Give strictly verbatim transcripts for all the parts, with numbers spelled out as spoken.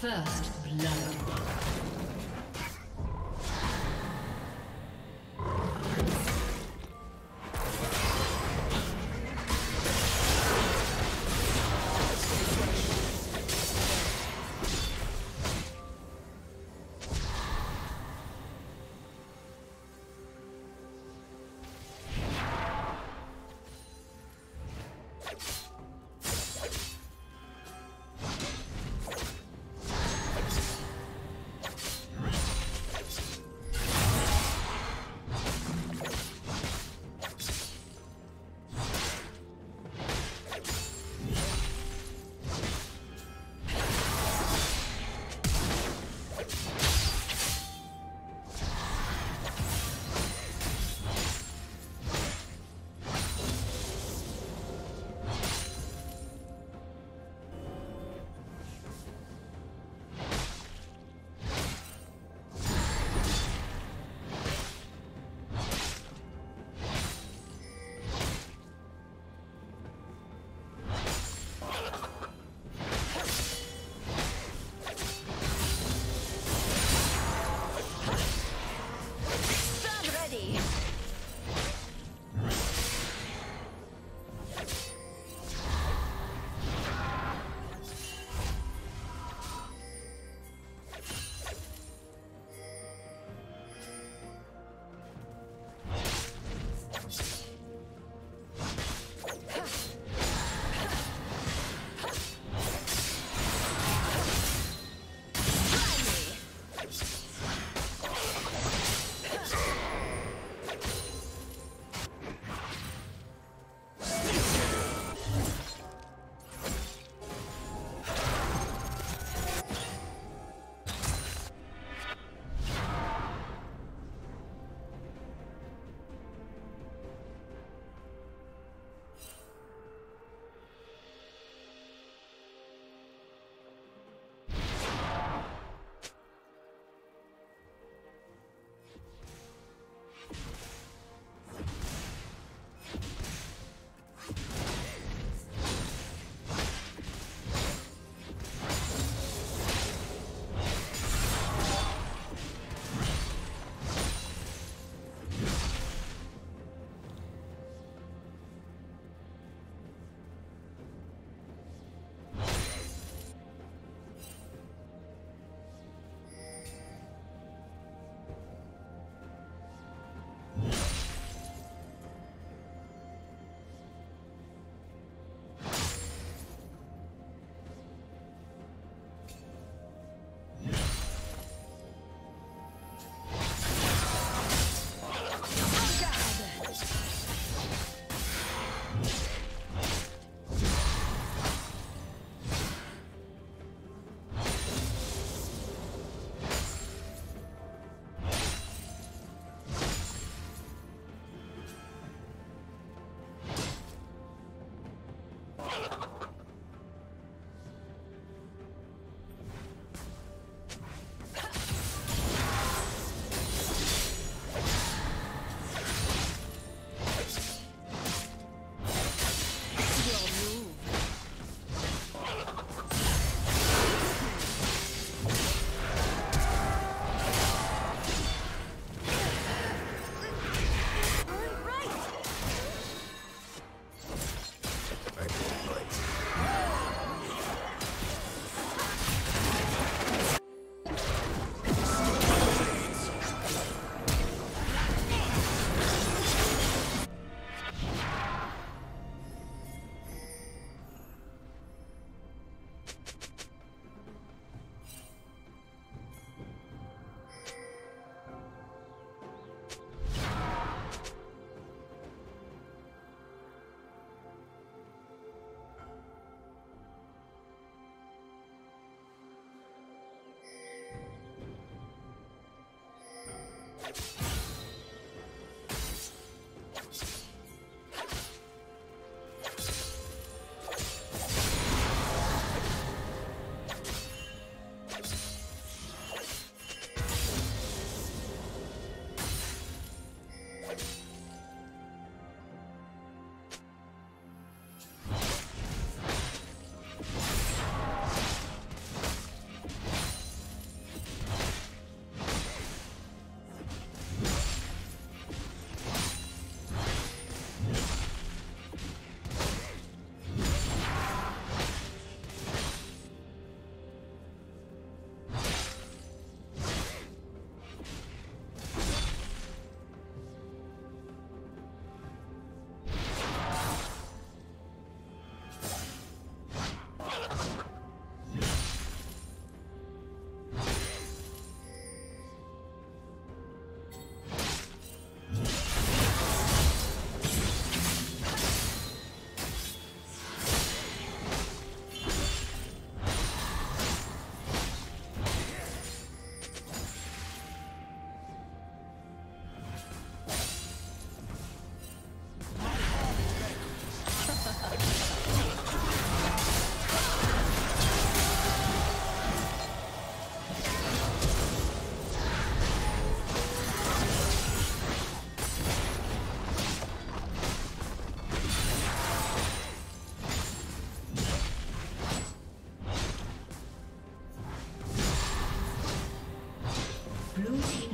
First blood.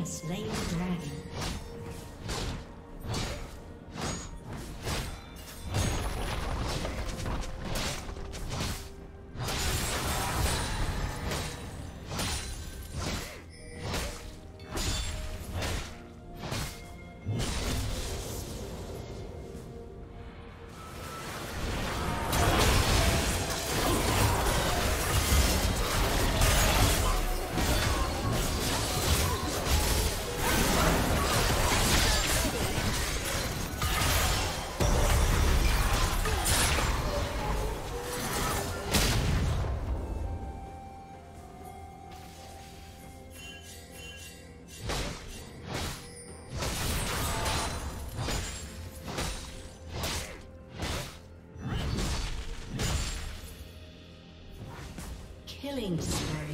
has slain the dragon. Killing spree.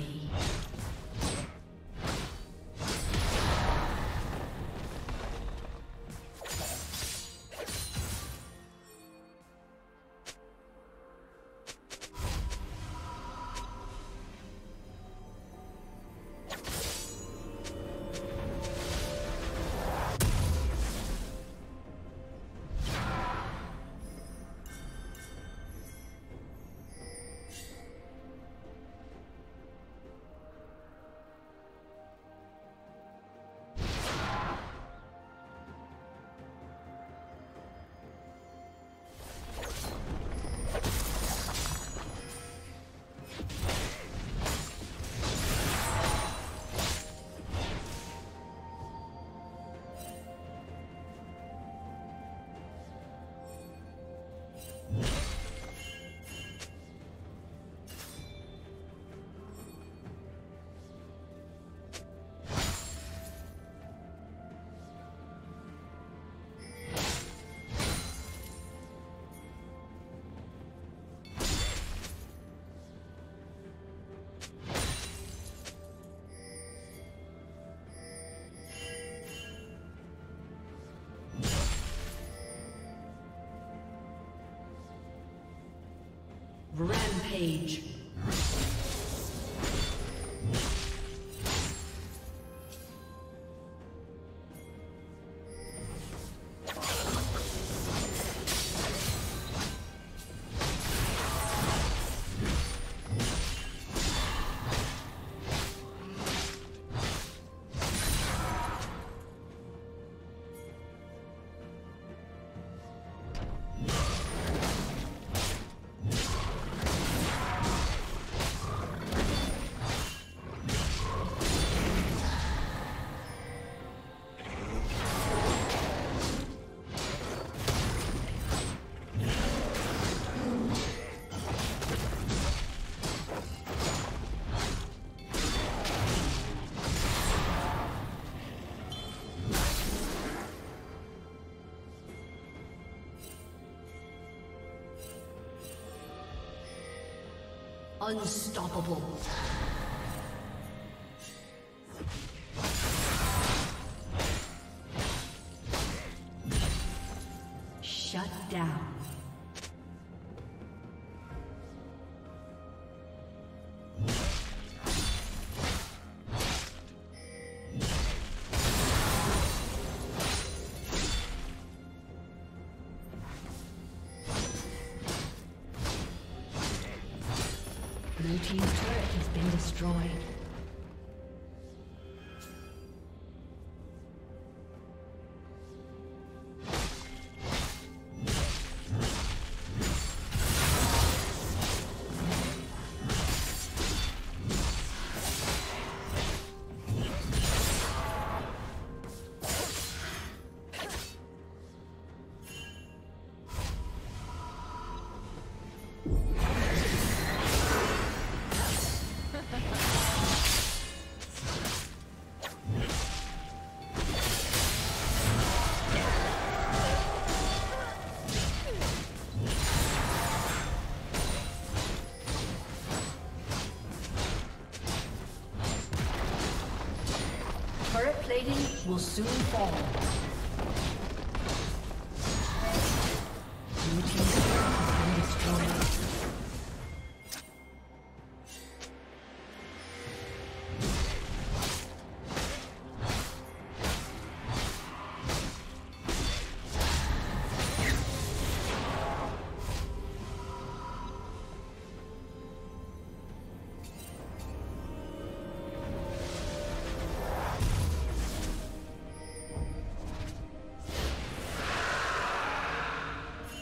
Rampage. Unstoppable. Shut down. Blue team's turret has been destroyed. Will soon fall. Blue team's turret has been destroyed.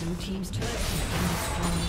Blue team's turret has been destroyed.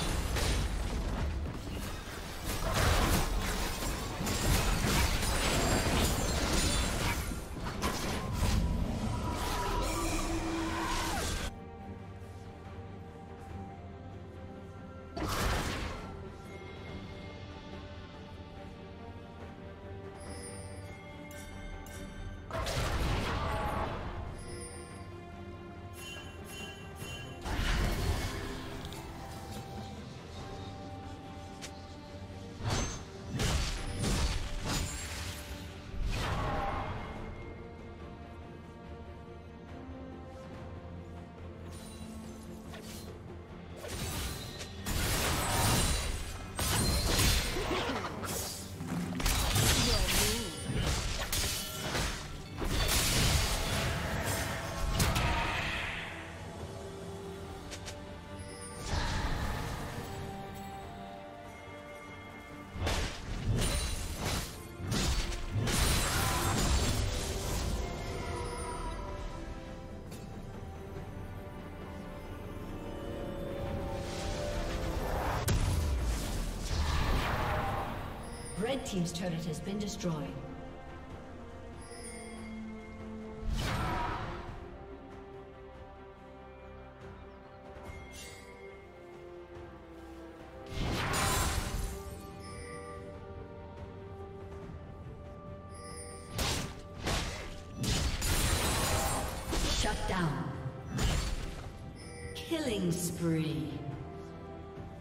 Red team's turret has been destroyed. Shut down. Killing spree.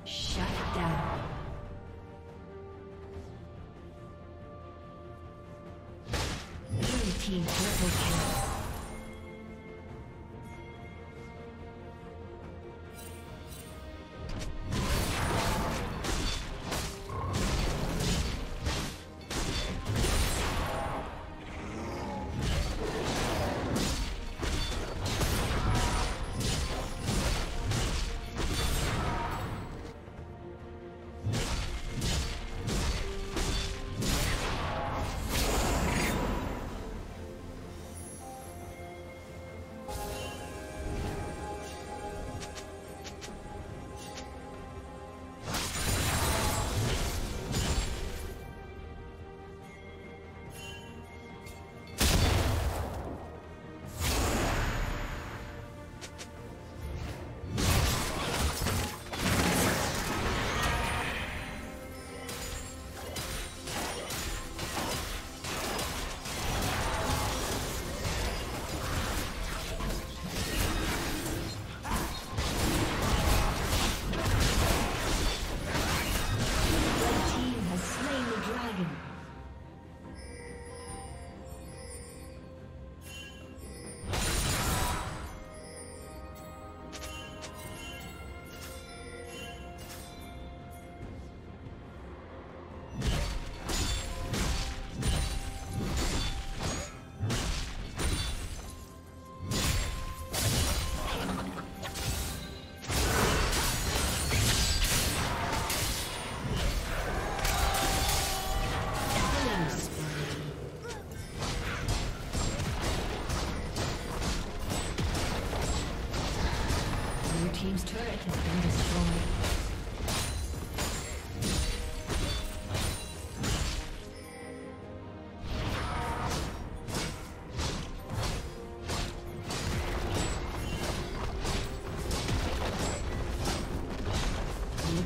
Shut down. Team triple kill. turret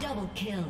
Double kill.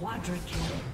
Quadra kill.